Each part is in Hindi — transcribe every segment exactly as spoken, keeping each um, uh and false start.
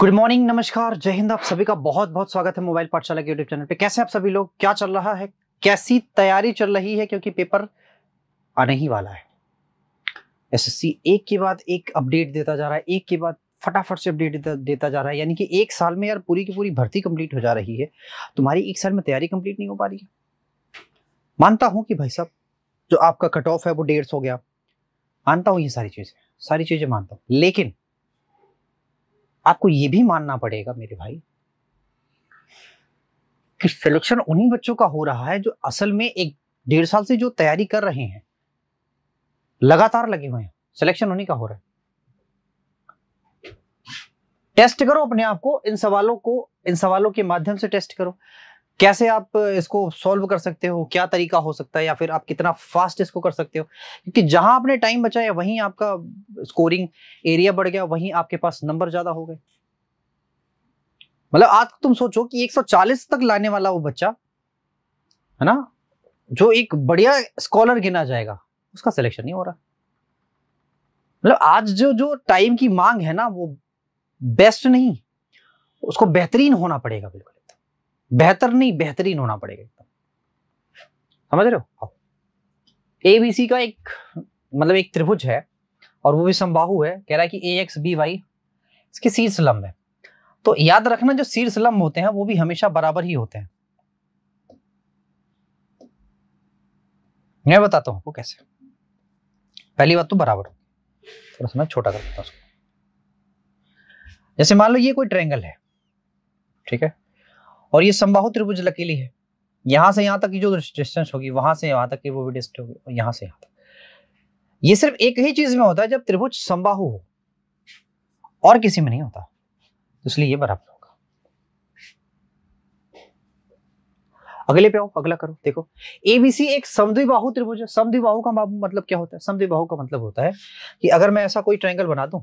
गुड मॉर्निंग, नमस्कार, जय हिंद। आप सभी का बहुत बहुत स्वागत है मोबाइल पाठशाला के यूट्यूब चैनल पे। कैसे आप सभी लोग, क्या चल रहा है, कैसी तैयारी चल रही है, क्योंकि पेपर आने ही वाला है। एसएससी एक के बाद एक अपडेट देता जा रहा है, एक के बाद फटाफट से अपडेट देता, देता जा रहा है। यानी कि एक साल में यार पूरी की पूरी भर्ती कंप्लीट हो जा रही है, तुम्हारी एक साल में तैयारी कंप्लीट नहीं हो पा रही है। मानता हूँ कि भाई साहब जो आपका कट ऑफ है वो डेढ़ सौ हो गया, मानता हूँ, ये सारी चीज़ें सारी चीज़ें मानता हूँ, लेकिन आपको ये भी मानना पड़ेगा मेरे भाई कि सिलेक्शन उन्हीं बच्चों का हो रहा है जो असल में एक डेढ़ साल से जो तैयारी कर रहे हैं, लगातार लगे हुए हैं, सिलेक्शन उन्हीं का हो रहा है। टेस्ट करो अपने आप को, इन सवालों को, इन सवालों के माध्यम से टेस्ट करो। कैसे आप इसको सॉल्व कर सकते हो, क्या तरीका हो सकता है, या फिर आप कितना फास्ट इसको कर सकते हो, क्योंकि जहां आपने टाइम बचाया वहीं आपका स्कोरिंग एरिया बढ़ गया, वहीं आपके पास नंबर ज्यादा हो गए। मतलब आज तुम सोचो कि एक सौ चालीस तक लाने वाला वो बच्चा है ना, जो एक बढ़िया स्कॉलर गिना जाएगा, उसका सिलेक्शन नहीं हो रहा। मतलब आज जो जो टाइम की मांग है ना, वो बेस्ट नहीं, उसको बेहतरीन होना पड़ेगा। बिल्कुल बेहतर नहीं, बेहतरीन होना पड़ेगा, समझ रहे हो। ए बी सी का एक मतलब एक त्रिभुज है और वो भी समबाहु है। कह रहा है कि ए एक्स बी वाई इसके शीर्ष लंब है, तो याद रखना जो शीर्ष लंब होते हैं वो भी हमेशा बराबर ही होते हैं। मैं बताता हूं आपको कैसे। पहली बात तो बराबर, थोड़ा सा मैं छोटा कर देता हूं उसको। जैसे मान लो ये कोई ट्रायंगल है, ठीक है, और ये समबाहु त्रिभुज लकीली है, यहाँ से यहाँ तक की जो डिस्टेंस होगी, वहां से यहाँ तक की वो भी डिस्टेंस होगी, और यहाँ से यहाँ तक। ये सिर्फ एक ही चीज में होता है जब त्रिभुज समबाहु हो, और किसी में नहीं होता, इसलिए ये बराबर होगा। अगले पे आओ, अगला करो। देखो एबीसी एक समद्विबाहु त्रिभुज है। समद्विबाहु का मतलब क्या होता है? समद्विबाहु का मतलब होता है कि अगर मैं ऐसा कोई ट्रायंगल बना दूं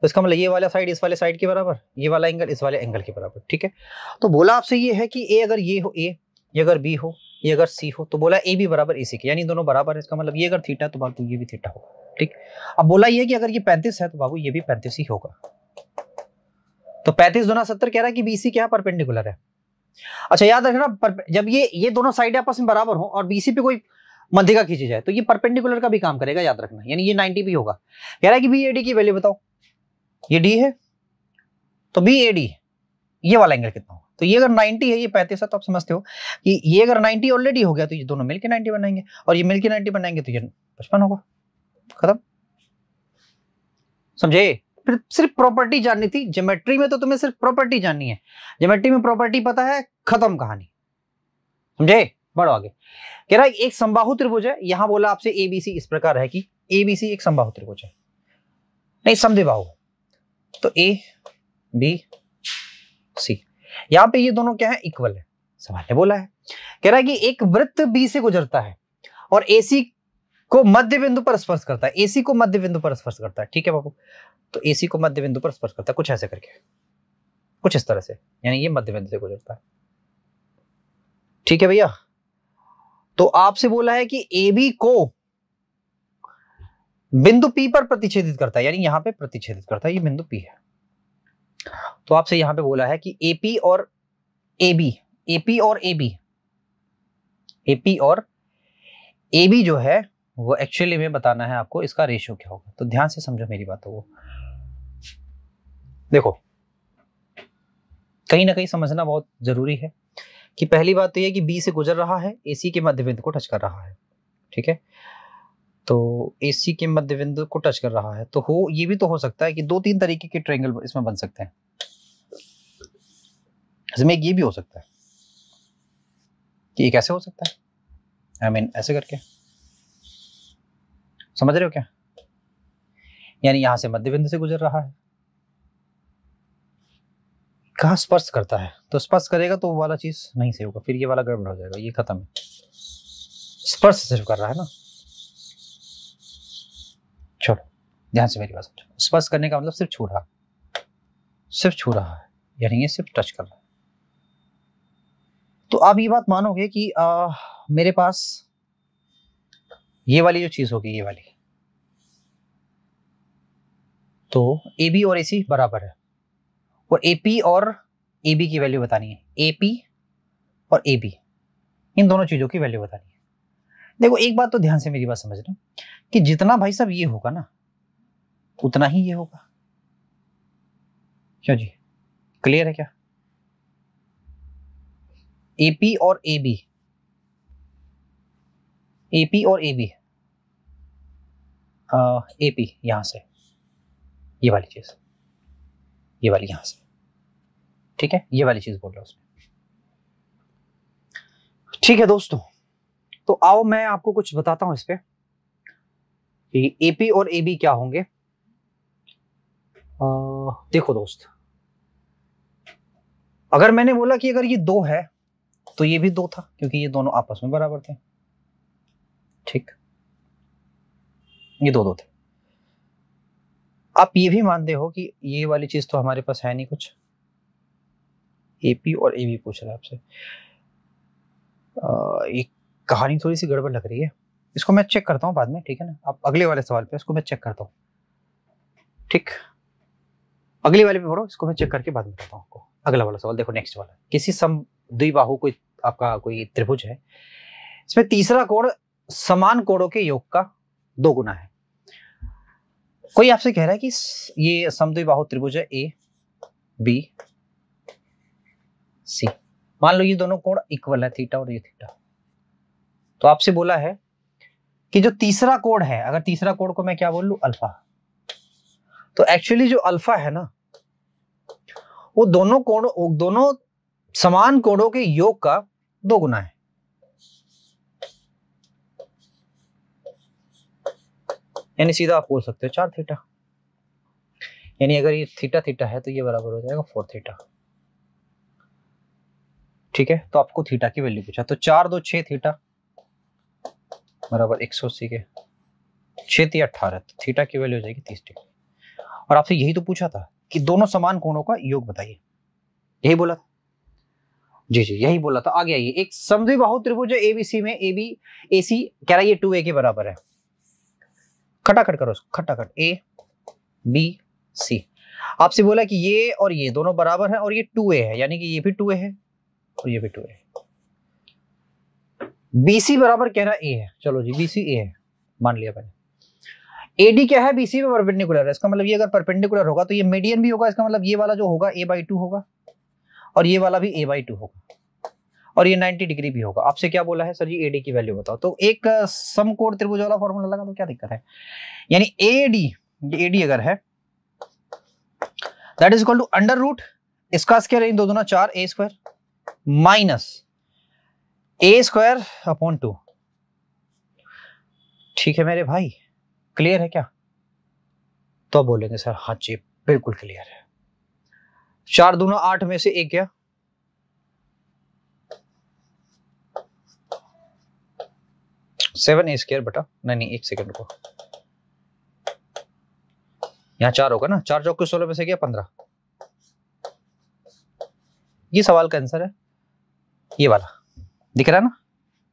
तो इसका मतलब ये वाला साइड इस वाले साइड के बराबर, ये वाला एंगल इस वाले एंगल के बराबर, ठीक है। तो बोला आपसे ये है कि ए अगर ये हो, ए ये अगर बी हो, ये अगर सी हो, तो बोला ए भी बराबर ए सी के, यानी दोनों बराबर है। इसका मतलब ये अगर थीटा तो बाबू ये भी थीटा होगा, ठीक। अब बोला ये कि अगर ये पैंतीस है तो बाबू ये भी पैंतीस ही होगा। तो पैंतीस दोनों सत्तर, कह रहा है कि बीसी क्या परपेंडिकुलर है। अच्छा याद रखना, जब ये ये दोनों साइड आपस में बराबर हो और बीसी पे कोई मध्यिका खींची जाए तो ये परपेंडिकुलर का भी काम करेगा, याद रखना, यानी ये नाइनटी भी होगा। कह रहा है कि बी ए डी की वैल्यू बताओ, ये डी है तो बी ए डी ये वाला एंगल कितना होगा? तो ये अगर नब्बे है, ये पैंतीस है, तो आप समझते हो कि ये अगर नब्बे ऑलरेडी हो गया तो ये दोनों मिलके नब्बे बनाएंगे, और ये मिलके नब्बे बनाएंगे तो ये पचपन होगा, खत्म। समझे? फिर सिर्फ प्रॉपर्टी जाननी थी ज्योमेट्री में, तो तुम्हें सिर्फ प्रॉपर्टी जाननी है। ज्योमेट्री में प्रॉपर्टी पता है, खत्म कहानी, समझे। बढ़ो आगे। कह रहा है एक समबाहु त्रिभुज है। यहाँ बोला आपसे एबीसी इस प्रकार है कि एबीसी एक समबाहु त्रिभुज है, नहीं समद्विबाहु। तो ए बी सी यहाँ पे ये दोनों क्या है, इक्वल है। सवाल ने बोला है, कह रहा है कि एक वृत्त बी से गुजरता है और ए सी को मध्य बिंदु पर स्पर्श करता है, ए सी को मध्य बिंदु पर स्पर्श करता है, ठीक है बाबू। तो ए सी को मध्य बिंदु पर स्पर्श करता है कुछ ऐसे करके, कुछ इस तरह से, यानी ये मध्य बिंदु से गुजरता है, ठीक है भैया। तो आपसे बोला है कि ए बी को बिंदु पी पर प्रतिच्छेदित करता है, यानी यहाँ पे प्रतिच्छेदित करता है, ये बिंदु पी है। तो आपसे यहाँ पे बोला है कि एपी और एबी, एपी और एबी, एपी और एबी जो है वो एक्चुअली में बताना है आपको, इसका रेशियो क्या होगा। तो ध्यान से समझो मेरी बातों को, देखो कहीं ना कहीं समझना बहुत जरूरी है। कि पहली बात तो ये कि बी से गुजर रहा है, एसी के मध्य बिंदु को टच कर रहा है, ठीक है। तो एसी के मध्य बिंदु को टच कर रहा है, तो हो ये भी तो हो सकता है कि दो तीन तरीके के ट्रायंगल इसमें बन सकते हैं। इसमें एक ये भी हो सकता है कि ये कैसे हो सकता है, आई I मीन mean, ऐसे करके, समझ रहे हो क्या, यानी यहां से मध्य बिंदु से गुजर रहा है, कहां स्पर्श करता है, तो स्पर्श करेगा तो वो वाला चीज नहीं सही होगा, फिर ये वाला गड़बड़ हो जाएगा, ये खत्म है। स्पर्श सिर्फ कर रहा है ना, छोड़ो, ध्यान से मेरी बात समझो। स्पर्श करने का मतलब सिर्फ छू रहा, सिर्फ छू रहा है, यानी ये सिर्फ टच कर रहा है। तो आप ये बात मानोगे कि आ, मेरे पास ये वाली जो चीज होगी, ये वाली, तो ए बी और ए सी बराबर है, और एपी और एबी की वैल्यू बतानी है, एपी और एबी इन दोनों चीज़ों की वैल्यू बतानी है। देखो एक बात तो ध्यान से मेरी बात समझना कि जितना भाई साहब ये होगा ना उतना ही ये होगा। क्यों जी, क्लियर है क्या? एपी और एबी, एपी और एबी, एपी यहां से ये वाली चीज, ये वाली यहां से, ठीक है, ये वाली चीज बोल रहा हूं उसने। ठीक है दोस्तों, तो आओ मैं आपको कुछ बताता हूं इस पे कि एपी और एबी क्या होंगे। आ, देखो दोस्त, अगर मैंने बोला कि अगर ये दो है तो ये भी दो था क्योंकि ये दोनों आपस में बराबर थे, ठीक, ये दो दो थे। आप ये भी मानते हो कि ये वाली चीज तो हमारे पास है नहीं कुछ, एपी और एबी पूछ रहा है आपसे। एक कहानी थोड़ी सी गड़बड़ लग रही है, इसको मैं चेक करता हूँ बाद में, ठीक है ना। आप अगले वाले सवाल पे इसको मैं चेक करता हूँ, ठीक, अगले वाले पे पढ़ो, इसको मैं चेक करके बाद में बताता हूँ आपको। अगला वाला सवाल देखो, नेक्स्ट वाला, किसी सम द्विबाहु कोई आपका कोई त्रिभुज है, इसमें तीसरा कोण समान कोणों के योग का दो गुना है। कोई आपसे कह रहा है कि ये समद्विबाहु त्रिभुज है ए बी सी, मान लो ये दोनों कोण इक्वल है, थीटा और ये थीटा। तो आपसे बोला है कि जो तीसरा कोण है, अगर तीसरा कोण को मैं क्या बोल लूं, अल्फा, तो एक्चुअली जो अल्फा है ना वो दोनों कोणों, दोनों समान कोणों के योग का दो गुना है। यानी सीधा आप बोल सकते हो चार थीटा, यानी अगर ये थीटा थीटा है तो ये बराबर हो जाएगा फोर थीटा, ठीक है। तो आपको थीटा की वैल्यू पूछा, तो चार दो छह थीटा बराबर एक सौ अस्सी के, छह थी अठारह, थीटा की वैल्यू हो जाएगी तीस डिग्री। और आपसे यही तो पूछा था कि दोनों समान कोणों का योग बताइए, यही बोला था, जी जी यही बोला था। आगे आइए, एक समद्विबाहु त्रिभुज एबीसी में एबी एसी कह रहा है ये टू ए के बराबर है। खटाखट करो, खटाखट, ए बी सी, आपसे बोला कि ये और ये दोनों बराबर हैं और ये टू ए है, यानी कि ये भी टू ए है और ये भी टू ए है। बीसी बराबर कह रहा है ए है, चलो जी बीसी ए है, मान लिया मैंने। एडी क्या है, बीसी में परपेंडिकुलर है, इसका मतलब ये अगर परपेंडिकुलर होगा तो ये मीडियन भी होगा, इसका मतलब ये वाला जो होगा ए बाई टू होगा और ये वाला भी ए बाई टू होगा और ये नब्बे डिग्री भी होगा। आपसे क्या बोला है, सर जी एडी की वैल्यू बताओ। तो एक समकोण त्रिभुज वाला फॉर्मूला लगा तो क्या दिक्कत है, यानी एडी, ये एडी अगर है that is equal to under root, इसका स्क्वायर इन दो दोनों चार A square minus A square upon two, ठीक है मेरे भाई, क्लियर है क्या? तो बोलेंगे सर हाँ जी बिल्कुल क्लियर है। चार दूना आठ में से एक गया, सेवन ए स्क्वायर बटा, नहीं नहीं एक सेकंड को, यहाँ चार होगा ना, चार चौके सोलह में से गया पंद्रह, ये सवाल का आंसर है, ये वाला दिख रहा है ना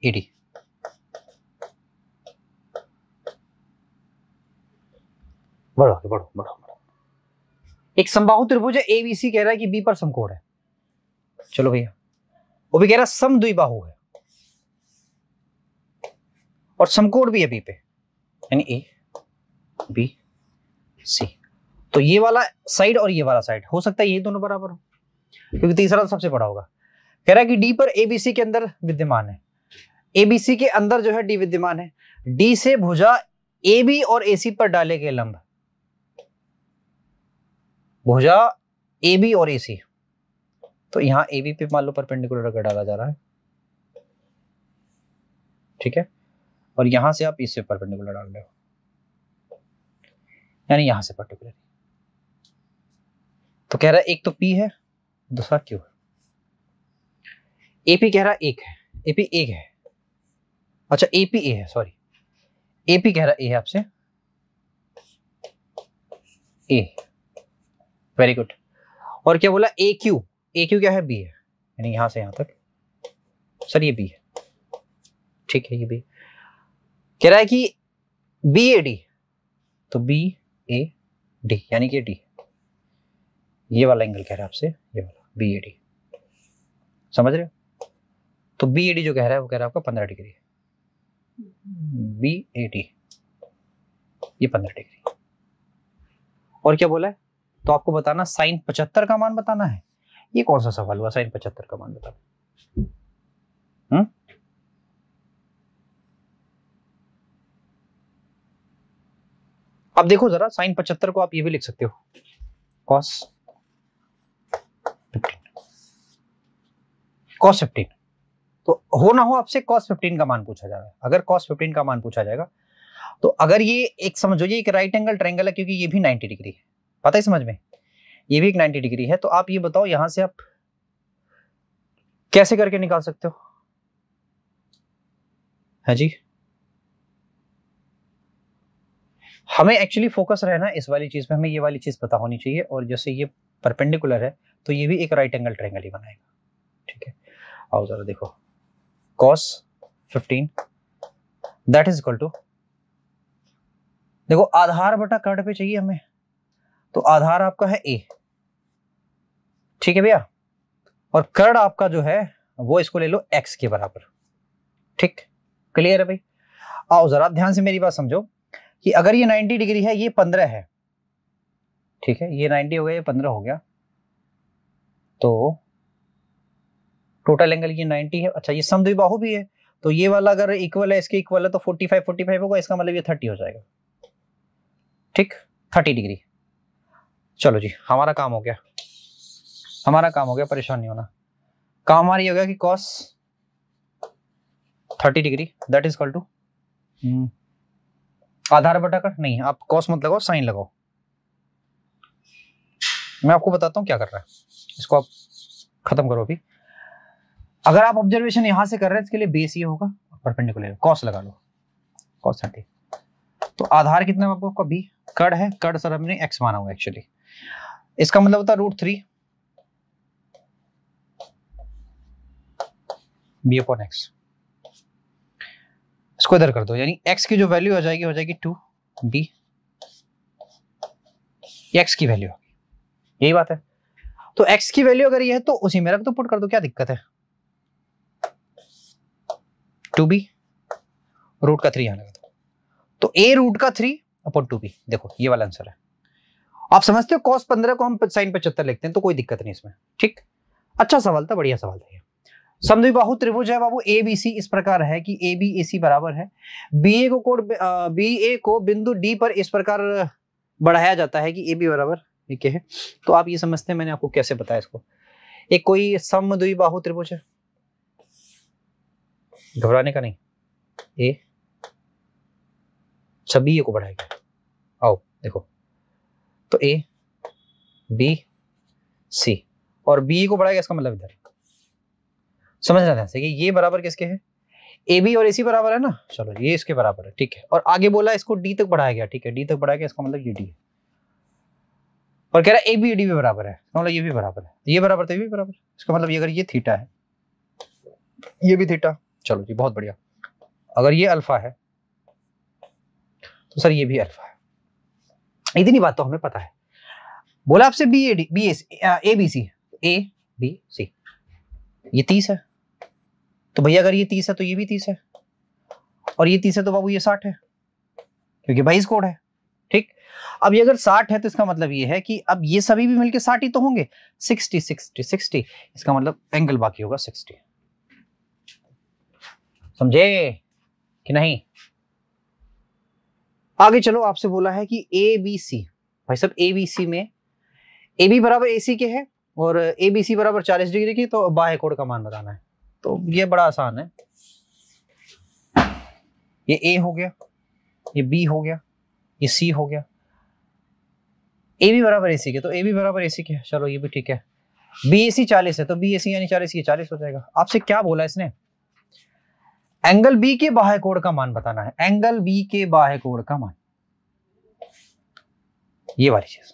एडी। बढ़ो बढ़ो बढ़ो बढ़ो। एक समबाहु त्रिभुज एबीसी कह रहा है कि बी पर समकोण है, चलो भैया वो भी कह रहा है समद्विबाहु है और समकोण भी है बी पे, यानी ए बी सी। तो ये वाला साइड और ये वाला साइड हो सकता है ये दोनों बराबर हो क्योंकि तीसरा तो सबसे बड़ा होगा। कह रहा है कि डी पर एबीसी के अंदर विद्यमान है, एबीसी के अंदर जो है डी विद्यमान है, डी से भुजा एबी और एसी पर डाले गए लंब, भुजा एबी और एसी, तो यहाँ एबी पे मान लो परपेंडिकुलर अगर डाला जा रहा है, ठीक है, और यहां से आप इससे परपेंडिकुलर डाल रहे हो, यानी यहां से पर्टिकुलर। तो कह रहा है एक तो P है दूसरा Q है। A P कह रहा है एक है, A P एक है, अच्छा A P A है, सॉरी A P कह रहा है A है आपसे, A, वेरी गुड। और क्या बोला A Q, A Q क्या है B है, यानी यहां से यहां तक, सर ये B है, ठीक है ये B। कह रहा है कि बी ए डी, तो बी ए डी यानी कि डी, ये वाला एंगल कह रहा है आपसे, ये वाला बी ए डी, समझ रहे हो? तो बी ए डी जो कह रहा है वो कह रहा है आपका पंद्रह डिग्री, बी ए डी ये पंद्रह डिग्री। और क्या बोला है? तो आपको बताना साइन पचहत्तर का मान बताना है। ये कौन सा सवाल हुआ साइन पचहत्तर का मान बताना? हम्म अब देखो जरा, साइन पचहत्तर को आप ये भी लिख सकते हो कॉस फिफ्टीन, कॉस फिफ्टीन। तो हो ना हो आपसे कॉस फिफ्टीन का मान पूछा जा रहा है। अगर कॉस फिफ्टीन का मान पूछा जाएगा तो अगर ये एक समझो ये एक राइट एंगल ट्रायंगल है, क्योंकि ये भी नब्बे डिग्री है, पता है समझ में, ये भी एक नब्बे डिग्री है। तो आप ये बताओ यहां से आप कैसे करके निकाल सकते हो? हाँ जी, हमें एक्चुअली फोकस रहना इस वाली चीज में, हमें ये वाली चीज पता होनी चाहिए। और जैसे ये परपेंडिकुलर है तो ये भी एक राइट एंगल ट्रायंगल ही बनाएगा, ठीक है? आओ जरा देखो, cos fifteen that is equal to, देखो आधार बटा कर्ण पे चाहिए हमें, तो आधार आपका है a, ठीक है भैया, और कर्ण आपका जो है वो इसको ले लो x के बराबर, ठीक, क्लियर है भाई? आओ जरा ध्यान से मेरी बात समझो कि अगर ये नब्बे डिग्री है, ये पंद्रह है, ठीक है, ये नब्बे हो गया, ये पंद्रह हो गया, तो टोटल एंगल ये नब्बे है। अच्छा, ये समद्विबाहु भी है, तो ये वाला अगर इक्वल है, इसके इक्वल है, तो पैंतालीस पैंतालीस होगा, इसका मतलब ये तीस हो जाएगा, ठीक, तीस डिग्री। चलो जी, हमारा काम हो गया, हमारा काम हो गया, परेशान नहीं होना। काम हमारी हो गया कि कॉस तीस degree that is equal to आधार बटा कर, नहीं आप कॉस मत लगाओ, साइन लगाओ। मैं आपको बताता हूँ क्या कर रहा है, इसको आप खत्म करो अभी। अगर आप ऑब्जर्वेशन यहां से कर रहे हैं, इसके लिए बेस ये होगा, परपेंडिकुलर कॉस लगा लो, कॉस थर्टी। तो आधार कितना है आपको? कभी कड़ है, कड़ सर हमने एक्स माना हुआ एक्चुअली, इसका मतलब होता है root three B upon X, इसको इधर कर दो, यानी x की जो वैल्यू हो जाएगी हो जाएगी टू बी, x की वैल्यू होगी, यही बात है। तो x की वैल्यू अगर ये है तो उसी में रख दो, पुट कर दो, क्या दिक्कत है? टू बी रूट का थ्री यहाँ लगा दो, तो a रूट का थ्री अपॉन टू बी, देखो ये वाला आंसर है। आप समझते हो cos पंद्रह को हम साइन पचहत्तर लिखते हैं, तो कोई दिक्कत नहीं इसमें, ठीक। अच्छा सवाल था, बढ़िया सवाल था। समद्विबाहु त्रिभुज है बाबू एबीसी इस प्रकार है कि ए बी ए सी बराबर है, बीए को कोण बीए को बिंदु डी पर इस प्रकार बढ़ाया जाता है कि ए बी बराबर ठीक है। तो आप ये समझते हैं मैंने आपको कैसे बताया इसको, एक कोई समद्विबाहु त्रिभुज है, घबराने का नहीं, ए छबी को बढ़ाएगा, आओ देखो, तो ए बी सी और बी को बढ़ाएगा, इसका मतलब इधर समझना था कि ये बराबर किसके है? ए बी और ए सी बराबर है ना, चलो ये इसके बराबर है, ठीक है। और आगे बोला इसको डी तक बढ़ाया गया, ठीक है, डी तक बढ़ाया गया, इसका मतलब ये डी है। और कह रहा है ए बी डी भी बराबर है, मतलब ये भी बराबर है, ये बराबर तो ये भी बराबर, इसका मतलब ये अगर ये थीटा है, ये भी थीटा, चलो जी बहुत बढ़िया। अगर ये अल्फा है तो सर ये भी अल्फा है, इतनी बात तो हमें पता है। बोला आपसे B A D B A B C, A B C ये तीस है, तो भैया अगर ये तीस है तो ये भी तीस है, और ये तीस है तो बाबू ये साठ है, क्योंकि बाईस कोण है, ठीक। अब ये अगर साठ है तो इसका मतलब ये है कि अब ये सभी भी मिलके साठ ही तो होंगे, सिक्सटी सिक्सटी सिक्सटी, इसका मतलब एंगल बाकी होगा सिक्सटी, समझे कि नहीं? आगे चलो, आपसे बोला है कि ए बी सी, भाई साहब ए बी सी में ए बी बराबर ए सी के है और ए बी सी बराबर चालीस डिग्री की, तो बाह्य कोण का मान बताना है, तो ये बड़ा आसान है। ये ए हो गया, ये बी हो गया, ये सी हो गया, ए बी बराबर ए सी के, तो ए बी बराबर ए सी के, चलो ये भी ठीक है। बी ए सी चालीस है तो बी ए सी यानी चालीस, ये चालीस हो जाएगा। आपसे क्या बोला इसने? एंगल बी के बाह्य कोण का मान बताना है, एंगल बी के बाह्य कोण का मान, ये वाली चीज।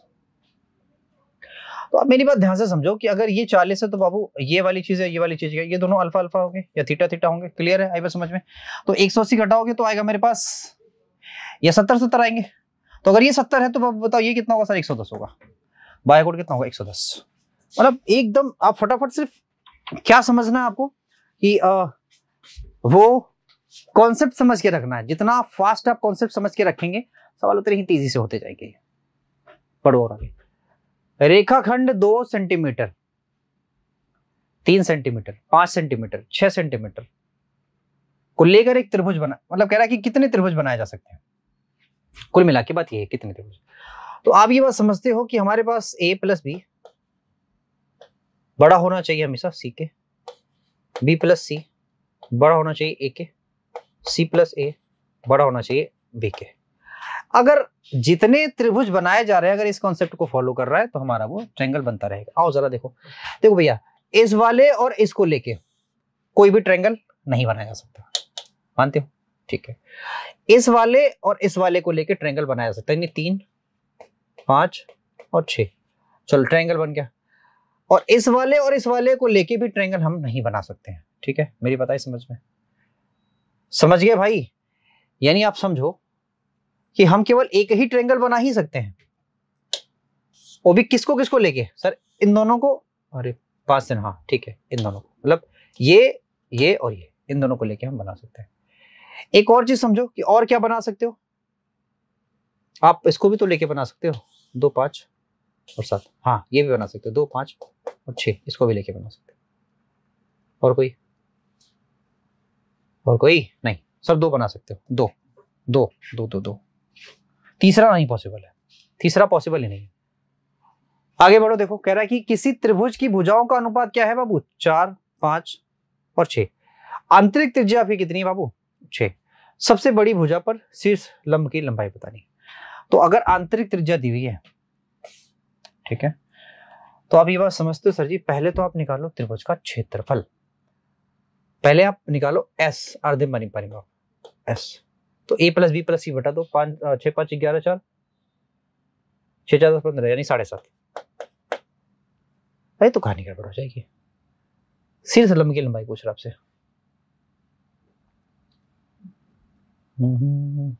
तो आप मेरी बात ध्यान से समझो कि अगर ये चालीस है तो बाबू ये वाली चीज है, ये वाली चीज है, ये दोनों अल्फा अल्फा होंगे या थीटा थीटा होंगे, क्लियर है? आई बात समझ में? तो एक सौ अस्सी घटाओगे तो आएगा मेरे पास ये सत्तर सत्तर आएंगे, तो अगर ये सत्तर है तो बाबू बताओ ये कितना होगा? सर एक सौ दस होगा। बाय कोड कितना होगा एक सौ दस। मतलब एकदम आप फटाफट सिर्फ क्या समझना है आपको कि आ, वो कॉन्सेप्ट समझ के रखना है। जितना फास्ट आप कॉन्सेप्ट समझ के रखेंगे सवाल उतने ही तेजी से होते जाएंगे। पढ़ो और आगे। रेखाखंड दो सेंटीमीटर, तीन सेंटीमीटर, पांच सेंटीमीटर, छह सेंटीमीटर को लेकर एक त्रिभुज बना, मतलब कह रहा है कि कितने त्रिभुज बनाए जा सकते हैं। कुल मिला के बात ये है कितने त्रिभुज। तो आप ये बात समझते हो कि हमारे पास ए प्लस बी बड़ा होना चाहिए हमेशा सी के, बी प्लस सी बड़ा होना चाहिए ए के, सी प्लस ए बड़ा होना चाहिए बी के। अगर जितने त्रिभुज बनाए जा रहे हैं अगर इस कॉन्सेप्ट को फॉलो कर रहा है तो हमारा वो ट्रायंगल बनता रहेगा। आओ जरा देखो, देखो भैया इस वाले और इसको लेके कोई भी ट्रायंगल नहीं बनाया जा सकता, मानते हो? ठीक है, इस वाले और इस वाले को लेके ट्रायंगल बनाया जा सकता है, यानी तीन पाँच और छः, चलो ट्रायंगल बन गया। और इस वाले और इस वाले को लेके भी ट्रायंगल हम नहीं बना सकते हैं। ठीक है, मेरी बात आई समझ में? समझ गए भाई? यानी आप समझो कि हम केवल एक ही ट्रायंगल बना ही सकते हैं, वो भी किसको किसको लेके? सर इन दोनों को, अरे पाँच से, हाँ ठीक है, इन दोनों को, मतलब ये ये और ये, इन दोनों को लेके हम बना सकते हैं। एक और चीज समझो कि और क्या बना सकते हो आप, इसको भी तो लेके बना सकते हो, दो पाँच और सात, हाँ ये भी बना सकते हो, दो पाँच और छः, इसको भी लेके बना सकते हो। और कोई और कोई नहीं, सब दो बना सकते हो, दो दो दो दो दो, तीसरा नहीं पॉसिबल है, तीसरा पॉसिबल ही नहीं है। आगे बढ़ो, देखो कह रहा है कि किसी त्रिभुज की भुजाओं का अनुपात क्या है बाबू? चार पाँच और छः। आंतरिक त्रिज्या आपकी कितनी है बाबू? छः। सबसे बड़ी भुजा पर शीर्ष लंब की लंबाई बतानी। तो अगर आंतरिक त्रिज्या दी हुई है, ठीक है, तो आप ये बात समझते हो सर जी, पहले तो आप निकालो त्रिभुज का क्षेत्रफल, पहले आप निकालो एस, अर्धे बनी पानी एस। तो A plus B plus C बटा दो, पाँच छः पाँच ग्यारह, चार छः चार दस पंद्रह, यानी साढ़े सात। भाई तो कहानी गड़बड़ हो जाएगी, शीर्ष लंब की लंबाई पूछ रहा आपसे। हम्म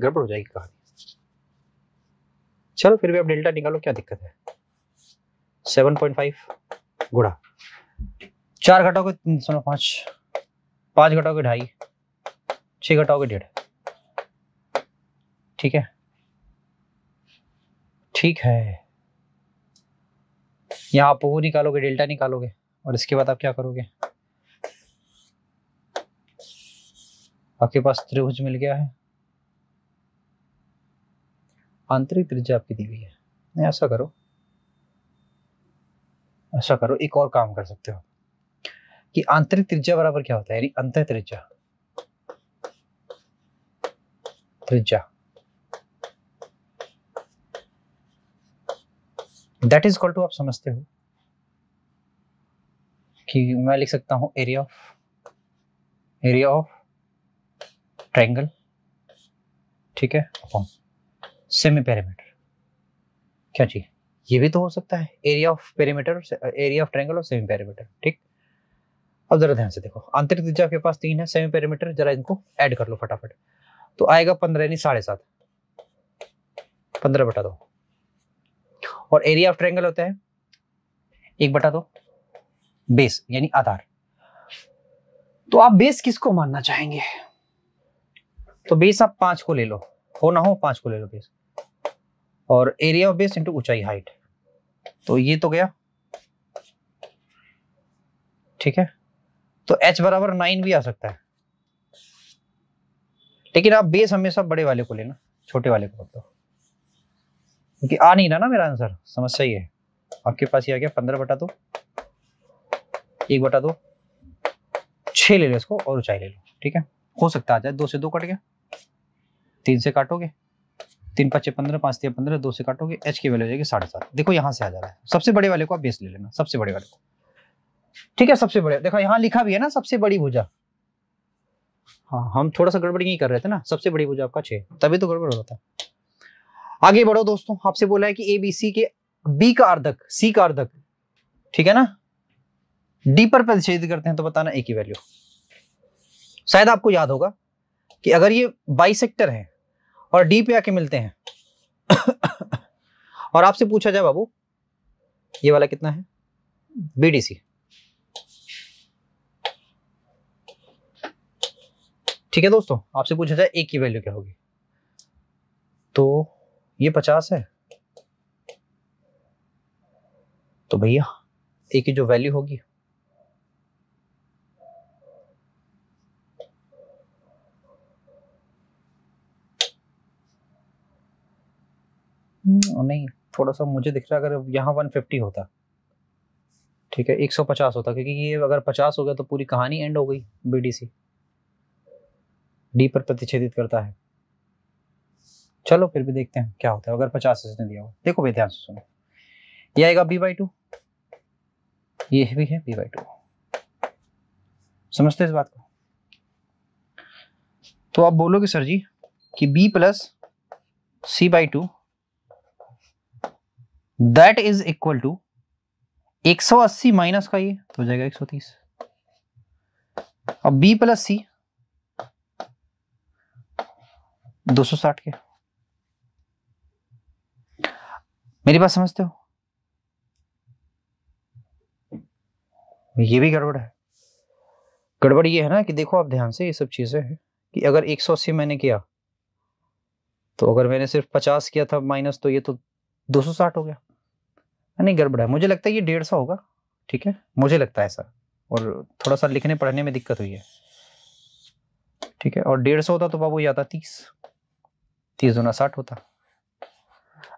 गड़बड़ हो जाएगी कहानी। चलो फिर भी आप डेल्टा निकालो, क्या दिक्कत है। सेवन पॉइंट फाइव गुणा चार घटाओगे तीन सौ पाँच, पाँच घटाओगे ढाई, छः घटाओगे डेढ़। ठीक है, ठीक है, यहाँ आप वो निकालोगे, डेल्टा निकालोगे, और इसके बाद आप क्या करोगे? आपके पास त्रिभुज मिल गया है, आंतरिक त्रिज्या आपकी दी हुई है। ऐसा करो, ऐसा करो, एक और काम कर सकते हो कि आंतरिक त्रिज्या बराबर क्या होता है, यानी अंतः त्रिज्या, त्रिज्या दैट इज इक्वल टू, आप समझते हो कि मैं लिख सकता हूं area of, area of triangle, ठीक है, अपॉन सेमी पेरीमीटर। क्या चाहिए? ये भी तो हो सकता है area of perimeter, area of triangle और सेमी पेरीमीटर। ठीक, अब जरा ध्यान से देखो, आंतरिक त्रिज्या के पास तीन है, सेमी पेरीमीटर, जरा इनको ऐड कर लो फटाफट। तो आएगा पंद्रह, यानी साढ़े सात, पंद्रह बटा दो। और एरिया ऑफ ट्रायंगल होता है एक बटा दो, बेस यानी आधार। तो आप बेस किसको मानना चाहेंगे? तो बेस आप पांच को ले लो, हो ना हो पांच को ले लो बेस, और एरिया ऑफ बेस इंटू ऊंचाई, हाइट। तो ये तो गया, ठीक है, तो h बराबर नाइन भी आ सकता है, लेकिन आप बेस हमेशा बड़े वाले को लेना, छोटे वाले को मत लो, क्योंकि आ नहीं रहा ना मेरा आंसर। समस्या ये है, आपके पास ये आ गया पंद्रह बटा दो, एक बटा दो, छः ले लो इसको और ऊंचाई ले लो। ठीक है, हो सकता आ जाए, दो से दो कट गया, तीन से काटोगे, तीन पाँच पंद्रह, पाँच तीन पंद्रह, दो से काटोगे, एच की वैल्यू हो जाएगी साढ़े सात। देखो यहाँ से आ जा रहा है, सबसे बड़े वाले को आप बेस ले लेना, सबसे बड़े वाले को। ठीक है, सबसे बड़े, देखो यहाँ लिखा भी है ना सबसे बड़ी भुजा। हाँ, हम थोड़ा सा गड़बड़ यही कर रहे थे ना, सबसे बड़ी भुजा आपका छः, तभी तो गड़बड़ हो रहा था। आगे बढ़ो दोस्तों, आपसे बोला है कि ए बी सी के, बी का अर्धक, सी का अर्धक, ठीक है ना, डी पर प्रतिच्छेद करते हैं, तो बताना ए की वैल्यू। शायद आपको याद होगा कि अगर ये बाइसेक्टर है और डी पे आके मिलते हैं और आपसे पूछा जाए बाबू ये वाला कितना है बीडीसी, ठीक है दोस्तों, आपसे पूछा जाए ए की वैल्यू क्या होगी, तो ये पचास है, तो भैया ए की जो वैल्यू होगी नहीं, थोड़ा सा मुझे दिख रहा है अगर यहाँ एक सौ पचास होता, ठीक है एक सौ पचास होता, क्योंकि ये अगर पचास हो गया तो पूरी कहानी एंड हो गई। बीडीसी डी पर प्रतिच्छेदित करता है। चलो फिर भी देखते हैं क्या होता है अगर पचास इसने दिया हो। देखो भाई ध्यान से सुनो, ये आएगा बी बाई टू, ये भी है बी बाई टू, समझते इस बात को। तो आप बोलोगे सर जी कि B plus C by two that is equal to एक सौ अस्सी माइनस का ये तो हो जाएगा एक सौ तीस, अब बी प्लस सी दो सौ साठ के, मेरी बात समझते हो। ये भी गड़बड़ है, गड़बड़ ये है ना कि देखो आप ध्यान से, ये सब चीजें हैं कि अगर एक सौ अस्सी मैंने किया तो अगर मैंने सिर्फ पचास किया था माइनस तो ये तो दो सौ साठ हो गया, नहीं गड़बड़ है। मुझे लगता है ये डेढ़ सौ होगा, ठीक है मुझे लगता है ऐसा, और थोड़ा सा लिखने पढ़ने में दिक्कत हुई है, ठीक है। और डेढ़ सौ होता तो बाबू ये आता तीस, तीस दुना साठ होता,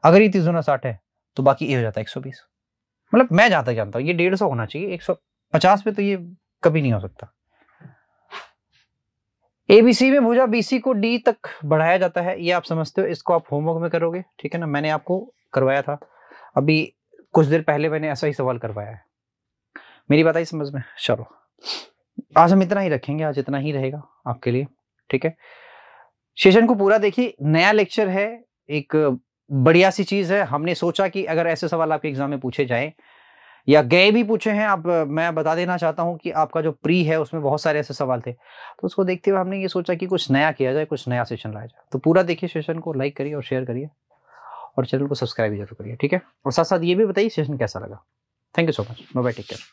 अगर ये तीस दुना साठ है तो बाकी ये हो जाता एक सौ बीस। मतलब मैं जहाँ तक जानता हूँ ये डेढ़ सौ होना चाहिए, एक सौ पचास पे तो ये कभी नहीं हो सकता। एबीसी में भुजा बीसी को डी तक बढ़ाया जाता है, ये आप समझते हो, इसको आप होमवर्क में करोगे, ठीक है ना। मैंने आपको करवाया था अभी कुछ देर पहले, मैंने ऐसा ही सवाल करवाया है, मेरी बात आई समझ में। चलो आज हम इतना ही रखेंगे, आज इतना ही रहेगा आपके लिए, ठीक है। सेशन को पूरा देखिए, नया लेक्चर है, एक बढ़िया सी चीज है। हमने सोचा कि अगर ऐसे सवाल आपके एग्जाम में पूछे जाएं या गए भी पूछे हैं, आप मैं बता देना चाहता हूं कि आपका जो प्री है उसमें बहुत सारे ऐसे सवाल थे, तो उसको देखते हुए हमने ये सोचा कि कुछ नया किया जाए, कुछ नया सेशन लाया जाए। तो पूरा देखिए सेशन को, लाइक करिए और शेयर करिए और चैनल को सब्सक्राइब जरूर करिए, ठीक है। और साथ साथ ये भी बताइए सेशन कैसा लगा। Thank you so much, bye bye, take care.